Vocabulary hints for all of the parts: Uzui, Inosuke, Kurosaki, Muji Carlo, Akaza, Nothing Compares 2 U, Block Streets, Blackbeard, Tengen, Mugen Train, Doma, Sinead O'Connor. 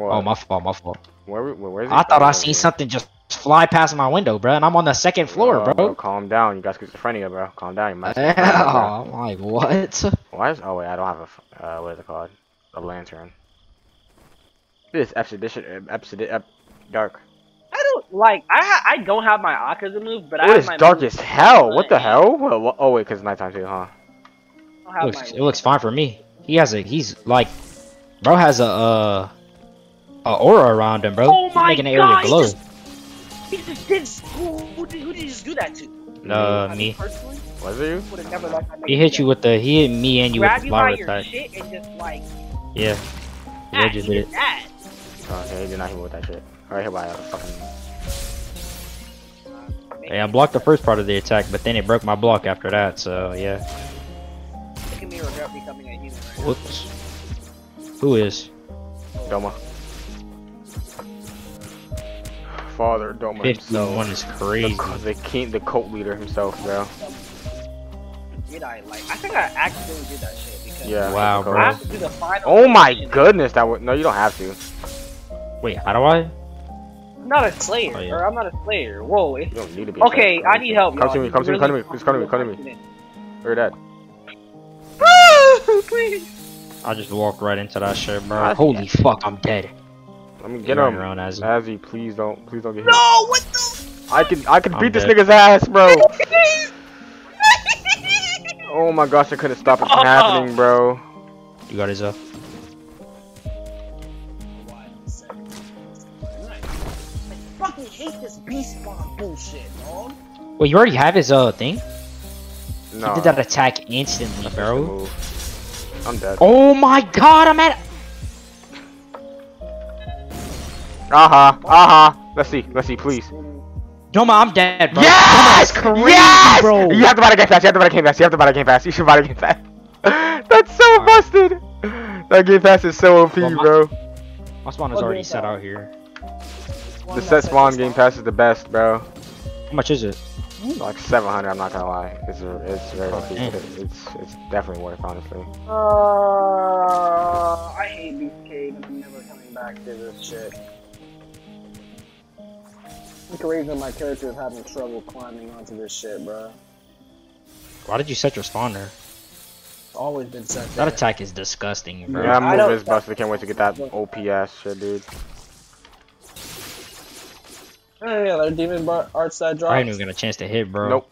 What? Oh, my fault, my fault. Where I thought I seen something just fly past my window, bro, and I'm on the second floor, bro. Calm down, you got schizophrenia, bro. Calm down, you might. Oh, I'm like, what? Why is? Oh wait, I don't have a what is it called? A lantern. This exhibition, dark. I don't have my Akaza move, but I have my. It's dark as hell. What the hell? Well, oh wait, cause it's nighttime too, huh? It looks fine for me. He has a. He's like, bro has a aura around him, bro. Oh my god! Who did you just do that to? Me. Was it you? He hit you with the. He hit me and you with the flower attack. Yeah. They just did it. Oh, yeah, he did not hit me with that shit. Alright, here I fucking. Hey, I blocked the first part of the attack, but then it broke my block after that. So yeah. Making me regret becoming a human. Right. Whoops. Who is? Doma. Father Doma. 51 is crazy. The king, the cult leader himself, bro. Did I like? I think I accidentally did that shit because. Yeah. Wow, bro. I have to do the final. Oh my goodness, that would. No, you don't have to. Wait, how do I? I'm not a slayer, oh, yeah. Bro. I'm not a slayer. Whoa. It's... You don't need to be. Okay, I need help. Come to me. Come to me. Come to me. Please come to me. Come to me. Where that? Please. I just walked right into that shit, bro. That's holy fuck, I'm dead. Let me get him. Azzy, please don't get hit. No, what the? I can beat this nigga's ass, bro. Oh my gosh, I couldn't stop it from happening, bro. You got his up. I fucking hate this beast bomb bullshit, dog. Wait, you already have his thing? No. He did that attack instantly, bro. I'm dead. Oh my god, I'm at. Let's see, please. Doma, I'm dead, bro. Yes! Doma, crazy, yes! Bro. You have to buy the game fast. You should buy the game fast. That's so busted. That game fast is so OP, bro. My spawn is already set out here. The set spawn game pass is the best, bro. How much is it? Like 700, I'm not gonna lie. It's very OP. It's definitely worth, honestly. I hate BK. I'm never coming back to this shit. The reason my character is having trouble climbing onto this shit, bro. Why did you set your spawn there? It's always been set there. That attack is disgusting, bro. Yeah, that move is busted. I can't wait to get that OP ass shit, dude. Oh, yeah, their demon art side drops. I ain't even gonna chance to hit, bro. Nope.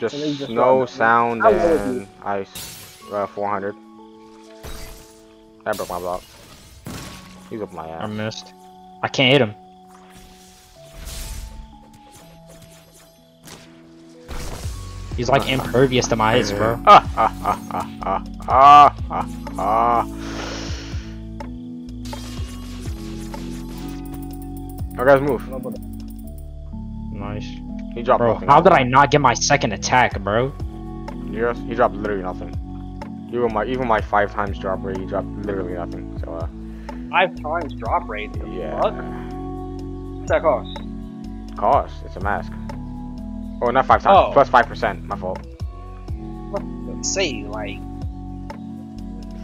Just snow, sound, and ice. 400. That broke my block. He's up my ass. I missed. I can't hit him. He's like impervious to my hits, bro. Our guys move. Nice. He dropped nothing. How did I not get my second attack, bro? Yes, he dropped literally nothing. Even my 5 times drop rate, he dropped literally nothing. So 5 times drop rate? Yeah. Fuck? What's that cost? Cost? It's a mask. Oh, not 5 times. Oh. Plus 5%. My fault. Let's see, like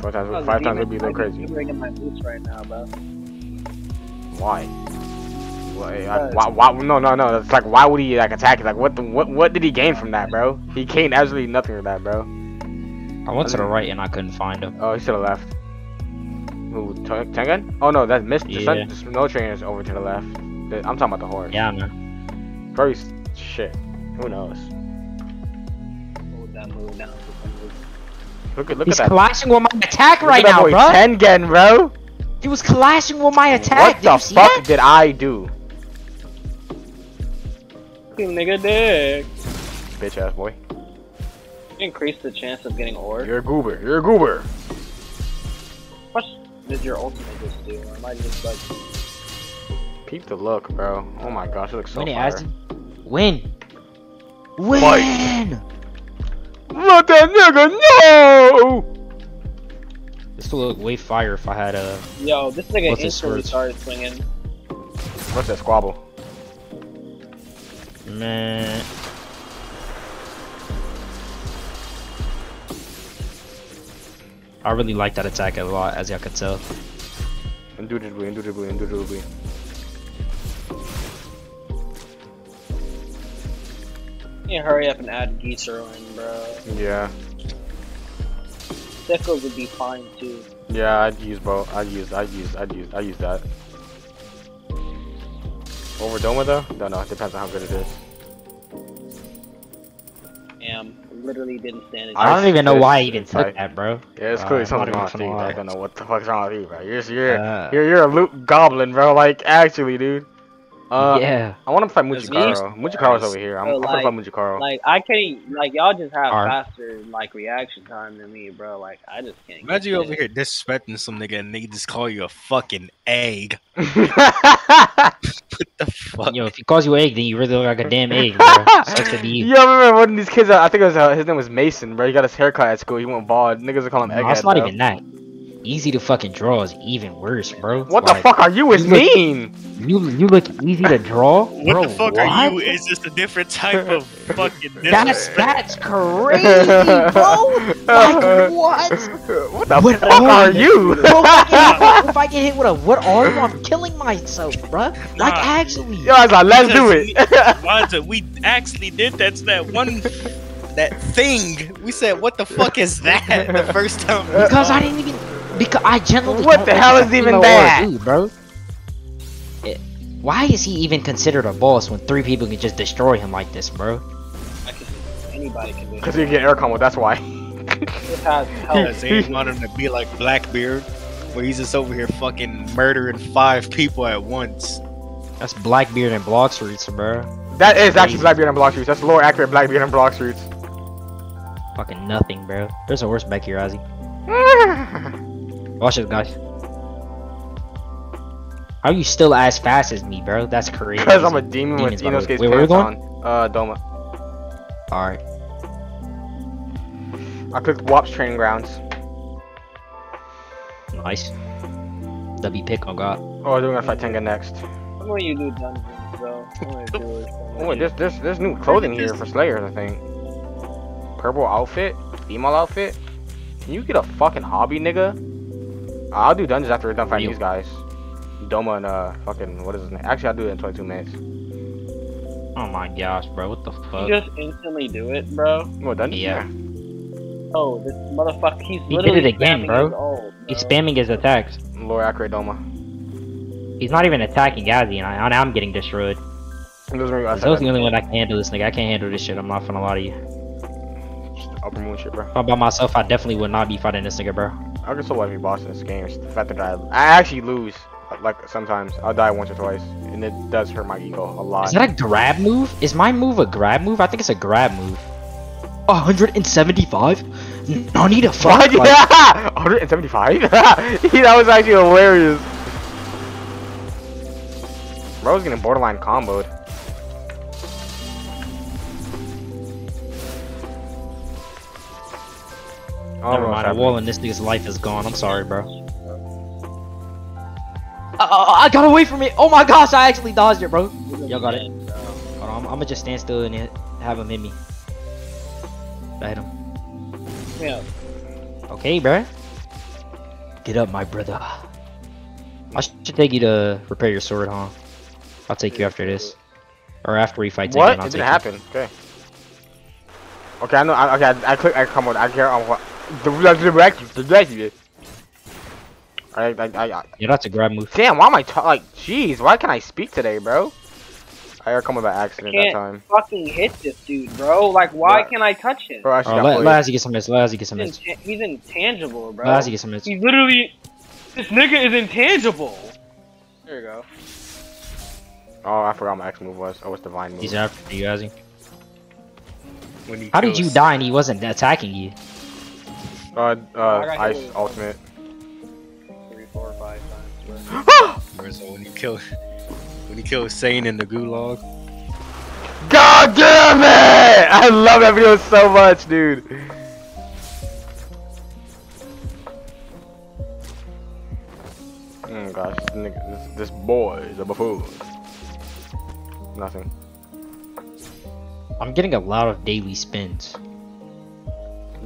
4 times, 5 times would be a little crazy. I'm breaking my boots right now, bro. Why? Why? No. It's like, why would he like attack? Like, what did he gain from that, bro? He gained absolutely nothing from that, bro. I went to the right and I couldn't find him. Oh, he should have left. Ooh, Tengen? Oh no, that missed. Yeah. The snow train is over to the left. I'm talking about the horse. Yeah, man. Probably shit. Who knows? Look at that. He's clashing with my attack right now, bro. Tengen, bro. He was clashing with my attack. What the fuck did I do? Nigga dick. Bitch ass boy. Increase the chance of getting ore. You're a goober. What did your ultimate just do? Or am I just like. Peep the look, bro. Oh my gosh, it looks so fire. Win! Fight. Let that nigga know! This would look way fire if I had a. Yo, this nigga instantly started swinging. What's that squabble? Man. I really like that attack a lot, as y'all could tell. Indubitably. You hurry up and add Geezer in, bro. Yeah. Deco would be fine too. Yeah, I'd use both. I'd use that. Over Doma though? Don't know. Depends on how good it is. Damn, literally didn't stand it. I don't even know why you didn't take that, bro. Yeah, it's clearly something wrong with you. I don't know what the fuck's wrong with you, bro. You're a loot goblin, bro. Like actually, dude. Yeah. I want to fight Muji Carlo. Muji Carlo's over here. I'm gonna fight Muji Carlo. Like I can't. Like y'all just have faster like reaction time than me, bro. Like I just can't. Imagine you over here disrespecting some nigga and they just call you a fucking egg. What the fuck? Yo, if he calls you egg, then you really look like a damn egg, bro. Sucks to be you. Yo, I remember one of these kids? I think it was his name was Mason, bro. He got his haircut at school. He went bald. Niggas would call him egghead. It's not even that. Easy to fucking draw is even worse, bro. What the fuck are you is mean? You look easy to draw? What the fuck are you is just a different type of fucking that's crazy, bro! Like, what? What the fuck are you? Bro, if I get hit with a what are you, I'm killing myself, bro. Like, actually. Yo, I was like, let's do it. We actually did that's that one... That thing! We said, what the fuck is that? The first time. Because I didn't even... Because I generally what the hell is even that? Dude, bro. Why is he even considered a boss when 3 people can just destroy him like this, bro? Anybody can do it. Because he can get air combo, that's why. He wanted him to be like Blackbeard, where he's just over here fucking murdering 5 people at once. That's Blackbeard and Block Streets, bro. That is actually Blackbeard and Block Streets. That's lore accurate Blackbeard and Block Streets. Fucking nothing, bro. There's a horse back here, Ozzy. Watch this, guys. How are you still as fast as me, bro? That's crazy. Because I'm a demon with Inosuke's pants on. Wait, where are we going? Doma. Alright. I clicked Wop's training grounds. Nice. W pick, oh god. Oh, we're gonna fight Tengen next. What do you do, dungeons, bro? Oh, there's new clothing here for Slayers, I think. Purple outfit? Female outfit? Can you get a fucking hobby, nigga? I'll do dungeons after we're done fighting these guys. Doma and fucking what is his name? Actually, I'll do it in 22 minutes. Oh my gosh, bro! What the fuck? You just instantly do it, bro. What dungeon? Yeah. Oh, this motherfucker! He did it again, bro. He's spamming his attacks. Lord accurate Doma. He's not even attacking Gazi, and I'm getting destroyed. I was the only one I can handle this nigga. I can't handle this shit. I'm not gonna lie to you. Upper moon shit, bro. By myself, I definitely would not be fighting this nigga, bro. I can still be boss in this game. It's the fact that I actually lose. Like sometimes I'll die once or twice, and it does hurt my ego a lot. Is that a grab move? Is my move a grab move? I think it's a grab move. 175? I need a fuck. Yeah, 175. That was actually hilarious. Bro, I was getting borderline comboed. Never mind, a wall in this nigga's life is gone. I'm sorry, bro. I got away from it. Oh my gosh, I actually dodged it, bro. Y'all got it. Hold on, I'm gonna just stand still and have him hit me. I hit him. Yeah. Okay, bro. Get up, my brother. I should take you to repair your sword, huh? I'll take you after this, or after he fights. What? It didn't happen. Okay. Okay, I know. I click. I come on. I care on what. The yeah, that's a grab move. Damn, why am I like, jeez, why can't I speak today, bro? I come with an accident that time. I can't fucking hit this dude, bro. Like, why can't I touch him? Bro, let Azzy get some hits. Let Azzy get some hits. He's intangible, bro. Let Azzy get some hits. He's literally, this nigga is intangible. There you go. Oh, I forgot my X move was. Oh, it's divine move. He's after you, Azzy. How did you die and he wasn't attacking you? Ice ultimate. 3, 4, 5 times. So when you kill Sane in the gulag. God damn it! I love that video so much, dude. Oh gosh, this boy is a buffoon. Nothing. I'm getting a lot of daily spins.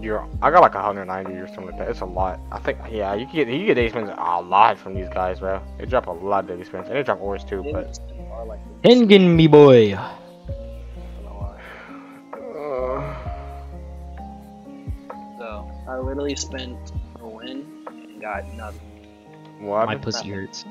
I got like 190 or something like that. It's a lot. I think, yeah, you get daily spins a lot from these guys, bro. They drop a lot of daily spins, and they drop ores too. But Tengen, me boy. So I literally spent a win and got nothing. What? My pussy hurts.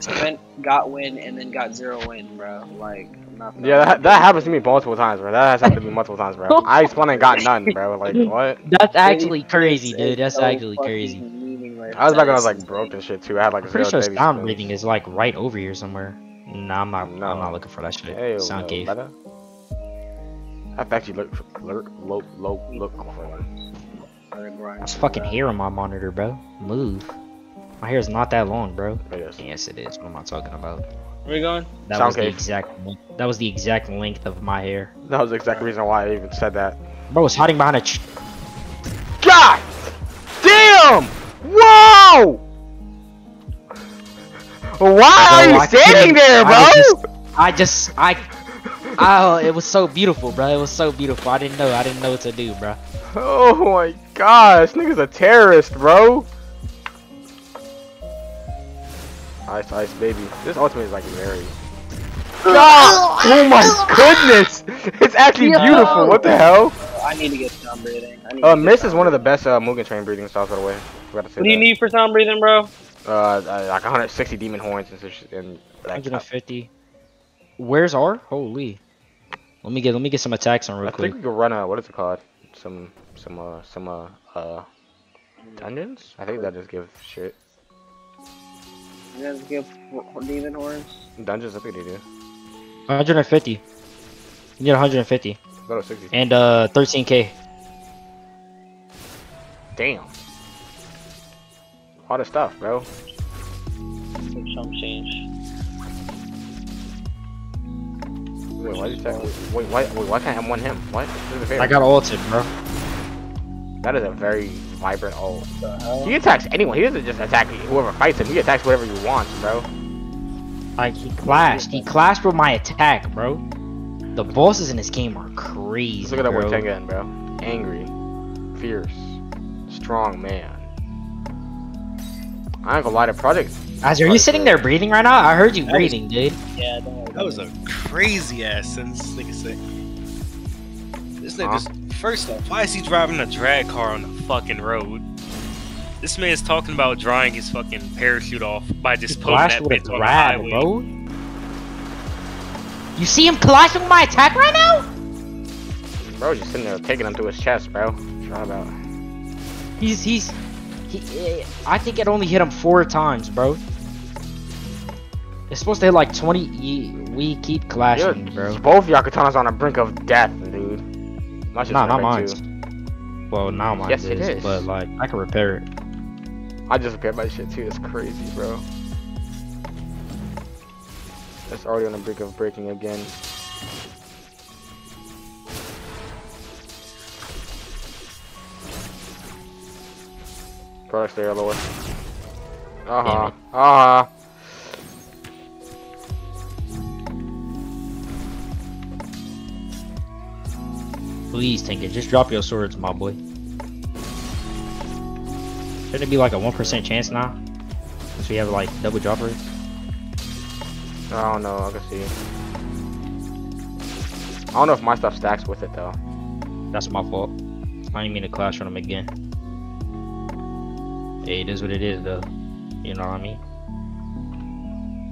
Spent, got win, and then got zero win, bro. Like. Nothing. Yeah, that happens to me multiple times, bro. That has happened to me multiple times, bro. I spun and got none, bro. Like, what? That's actually crazy, dude. That's so actually crazy. I was back when I was like broke and shit too. I had like zero. Pretty sure sound rating is like right over here somewhere. Nah, I'm not looking for that shit. Hey, sound cave. Better. I have to actually look for it. That's fucking hair on my monitor, bro. Move. My hair is not that long, bro. It is. Yes, it is. What am I talking about? Where are you going? That was the exact length of my hair. That was the exact reason why I even said that. Bro, it's hiding behind a God damn! Whoa! Why are you standing there, bro? I just, it was so beautiful, bro. It was so beautiful. I didn't know what to do, bro. Oh my gosh, this nigga's a terrorist, bro. Ice baby. This ultimate is like very. Oh, oh my goodness! It's actually beautiful. What the hell? I need to get sound breathing. Mist is one of the best Mugen Train breathing styles, by the way. What do you need for sound breathing, bro? Like 160 demon horns and 150. Where's R? Holy. Let me get some attacks on real quick. I think we can run a what is it called? Some dungeons. I think that just gives shit. You guys give demon horns? Dungeons, I think they do. 150. You need 150. Go to 60. And 13k. Damn. All the stuff, bro. Some change. Wait, why did you tag? Wait, why can't I one him? What? I got ulted, bro. That is a very vibrant ult. He attacks anyone. He doesn't just attack whoever fights him. He attacks whatever he wants, bro. Like, he clashed with my attack, bro. The bosses in this game are crazy. Let's look at that word Tengen, bro. Angry, fierce, strong man. I ain't gonna lie to Project. As are you sitting there breathing right now? I heard you breathing, dude. Yeah, that was a crazy ass sentence. Like I said, this nigga just. First off, why is he driving a drag car on the fucking road? This man's talking about drying his fucking parachute off by just pulling that bitch on the highway. Bro. You see him clashing with my attack right now? Bro, just sitting there taking him to his chest, bro. Try about. I think it only hit him 4 times, bro. It's supposed to hit like 20. We keep clashing, bro. Both Yakutana's on the brink of death, dude. Not mine. Too. Well, now mine yes, it is, but like I can repair it. I just repaired my shit too. It's crazy, bro. That's already on the brink of breaking again. Products there, Lord. Please, Tengen, just drop your swords, my boy. Shouldn't it be like a 1% chance now? Since we have like double drop rates? I don't know, I can see. I don't know if my stuff stacks with it though. That's my fault. I didn't mean to clash on him again. Hey, it is what it is though. You know what I mean?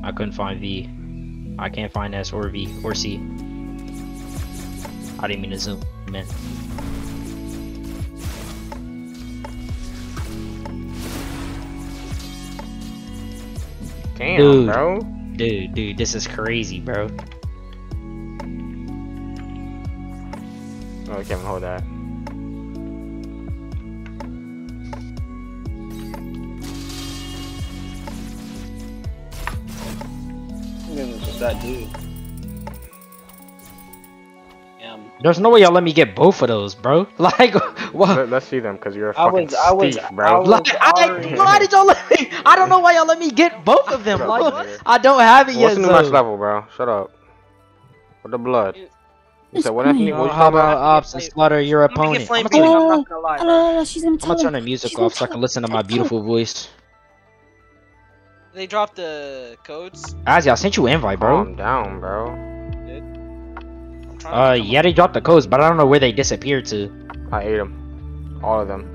I couldn't find V. I can't find S or V or C. I didn't mean to zoom. Man. Damn, dude, bro. Dude, this is crazy, bro. Oh, I can't hold that. It's just that dude. There's no way y'all let me get both of those, bro. Like, what? Let's see them, cause you're a fucking thief, bro. Why did y'all let me? I don't know why y'all let me get both of them. Like, I don't have it yet. What's the new max level, bro? Shut up. With the blood. So what happened? How about ops and slaughter your opponent? I'm gonna turn the music off so I can listen to my beautiful voice. They dropped the codes. Azzy, I sent you an invite, bro. Calm down, bro. Yeah, they dropped the codes, but I don't know where they disappeared to. I ate them, all of them.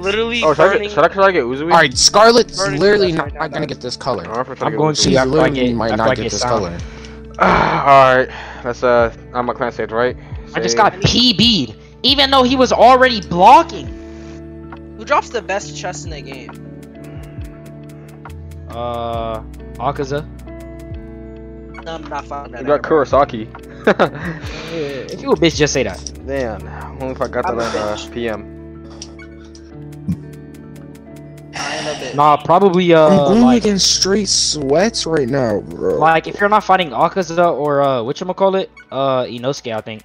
Literally. Oh, should I get Uzui? All right, Scarlet's literally not gonna get this color. I'm going to see. I literally might not get this color. All right, that's I'm a clan save, right? Save. I just got PB'd, even though he was already blocking. Who drops the best chest in the game? Akaza. No, I'm not fucking that. You got Kurosaki. If you a bitch, just say that. Damn, only if I got that PM. Nah, probably I'm going like, against straight sweats right now, bro. Like if you're not fighting Akaza or whatchamacallit, Inosuke, I think.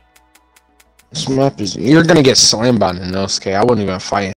This map is, you're gonna get slammed by Inosuke. I wouldn't even fight him.